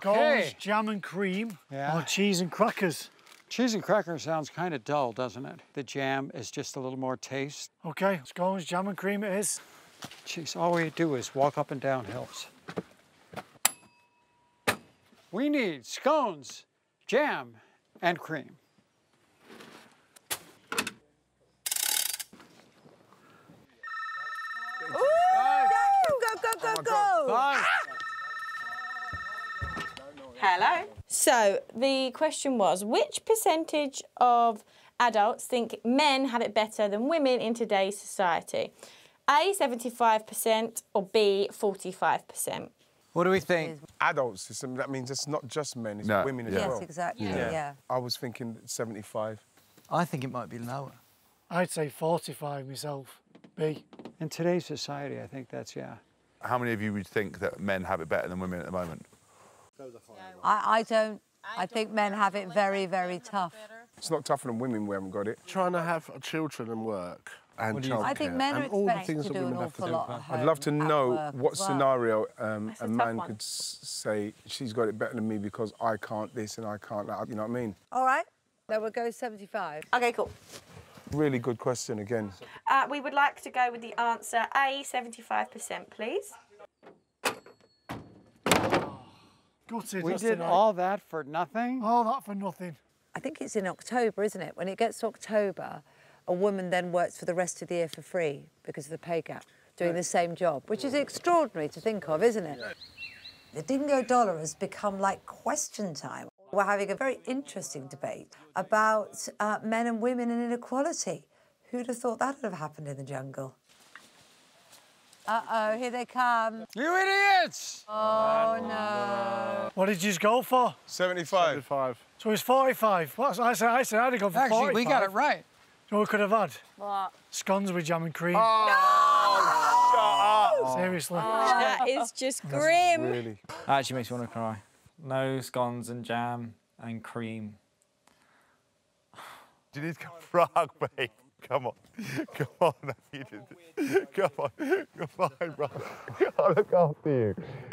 Scones, jam and cream, or cheese and crackers. Cheese and crackers sounds kind of dull, doesn't it? The jam is just a little more taste. Okay, scones, jam and cream it is. Jeez, all we do is walk up and down hills. We need scones, jam, and cream. Go, go, go, go, go! Hello. So the question was, which percentage of adults think men have it better than women in today's society? A, 75%, or B, 45%. What do we think? Adults, that means it's not just men, it's women as well. Yes, exactly, yeah. I was thinking 75. I think it might be lower. I'd say 45 myself, B. In today's society, I think that's, How many of you would think that men have it better than women at the moment? I think men have it very, very tough. It's not tougher than women, we haven't got it. Trying to have children and work. I think men are expected to do an awful lot at home. I'd love to know what scenario a man could say, she's got it better than me because I can't this and I can't that, you know what I mean? All right, then we'll go 75. Okay, cool. Really good question again. We would like to go with the answer A, 75%, please. We did all that for nothing? All that for nothing. I think it's in October, isn't it? When it gets to October, a woman then works for the rest of the year for free because of the pay gap, doing the same job, which is extraordinary to think of, isn't it? The Dingo Dollar has become like question time. We're having a very interesting debate about men and women and inequality. Who'd have thought that would have happened in the jungle? Uh-oh, here they come. You idiots! Oh, no. What did you go for? 75. 75. So it was 45. What? I said I'd have gone for 45. Actually, we got it right. You know what we could have had? What? Scones with jam and cream. Oh, no! Shut up. Seriously. Oh, that is just grim. Really. That actually makes me want to cry. No scones and jam and cream. You need to go frog, babe. Come on. Come on. Come on. Come on, brother. I'll look after you.